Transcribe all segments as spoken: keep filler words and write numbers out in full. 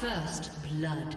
First blood.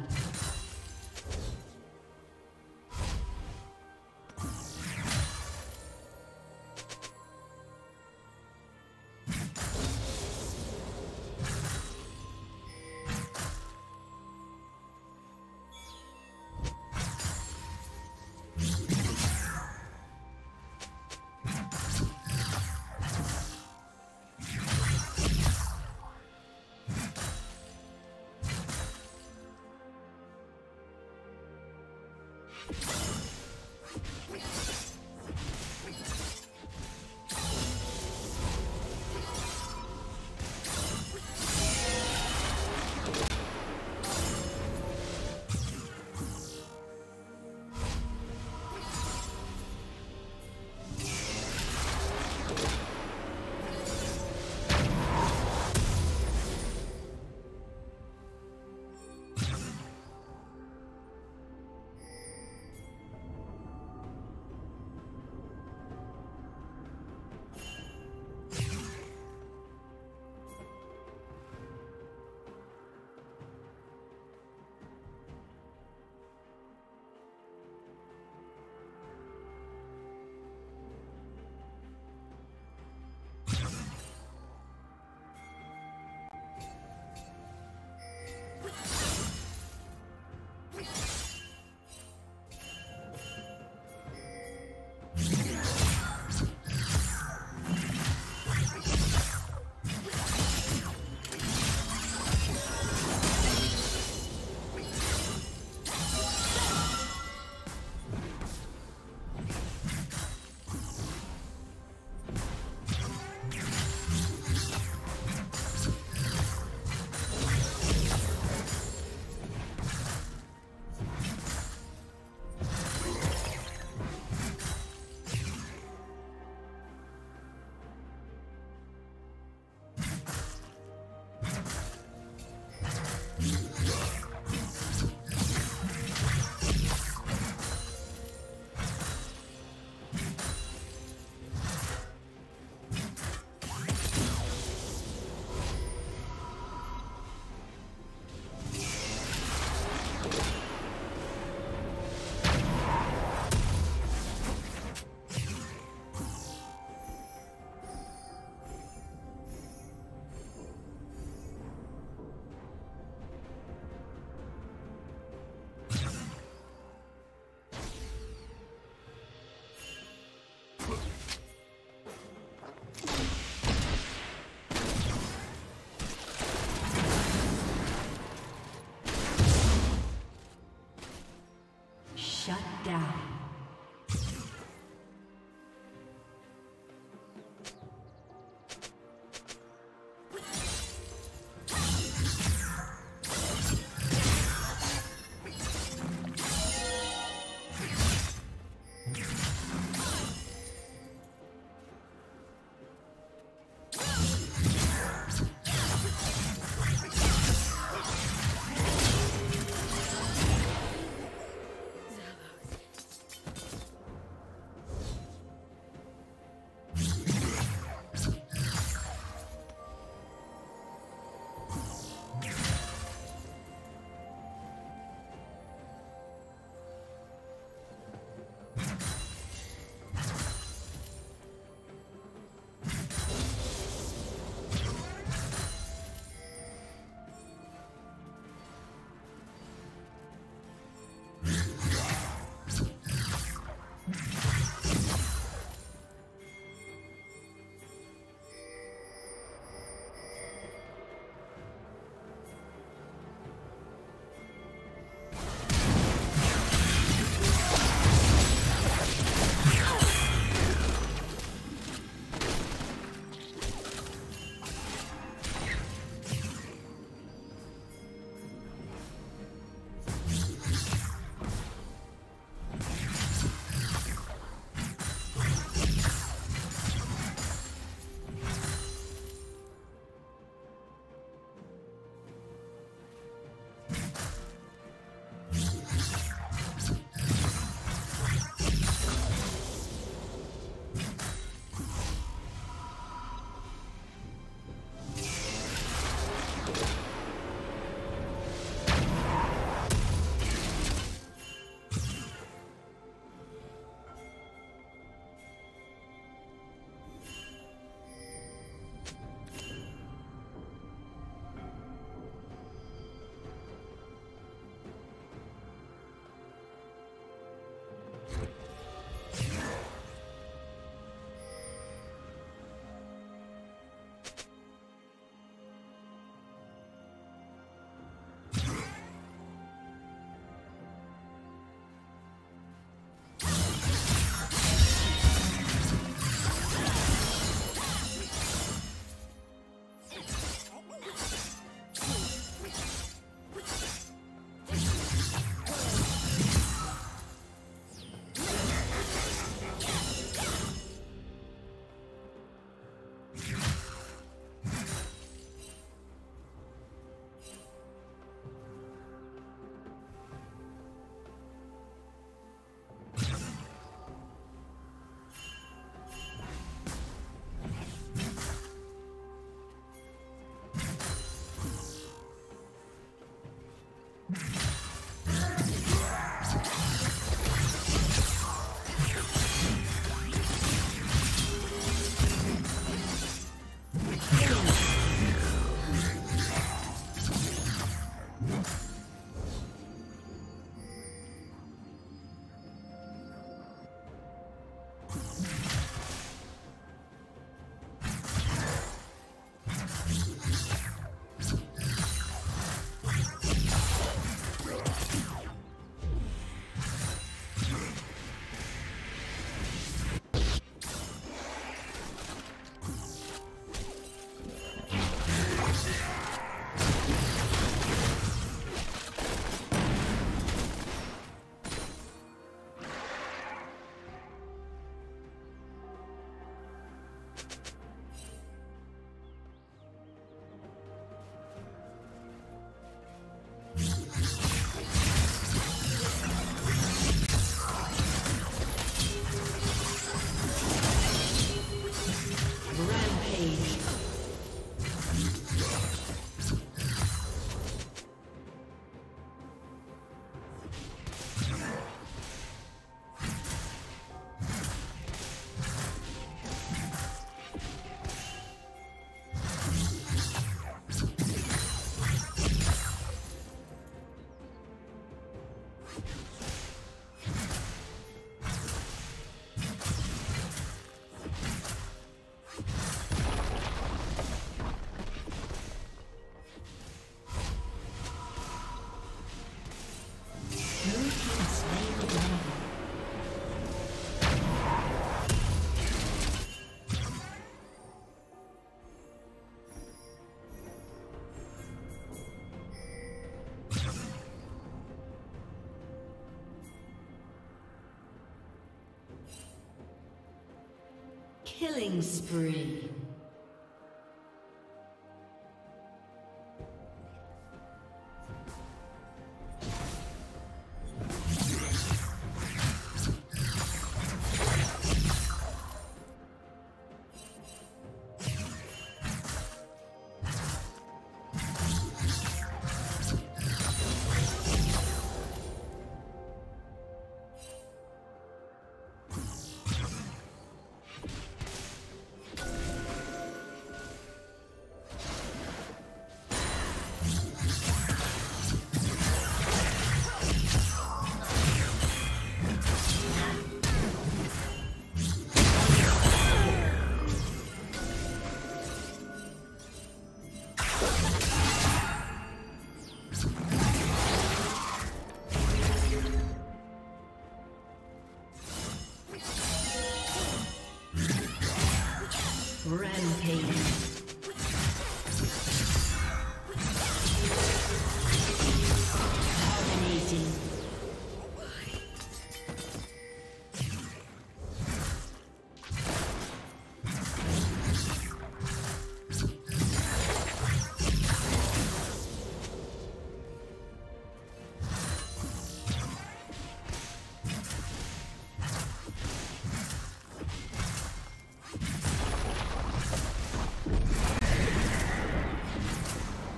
Killing spree.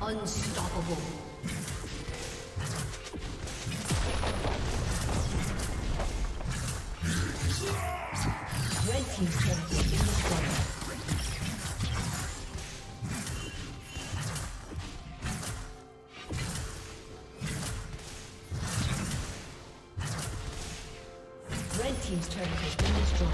Unstoppable. Red team's turret has been destroyed. Red team's turret has been destroyed.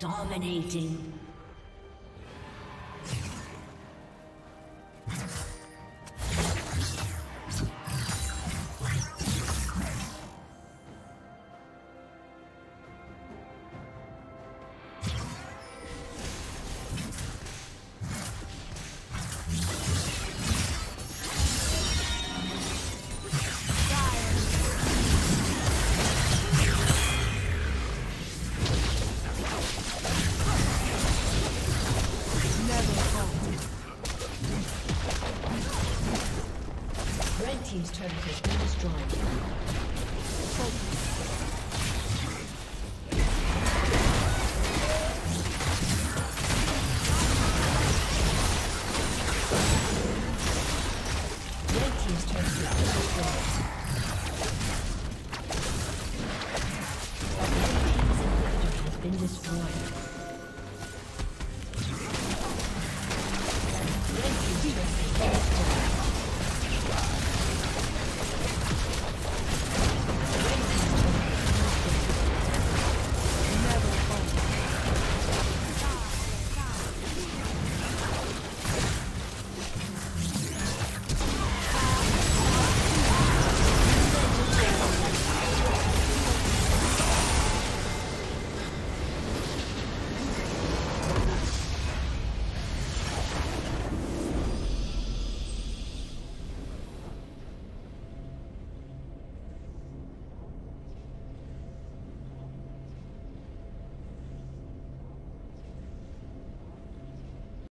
Dominating. Fire. turret has been destroyed.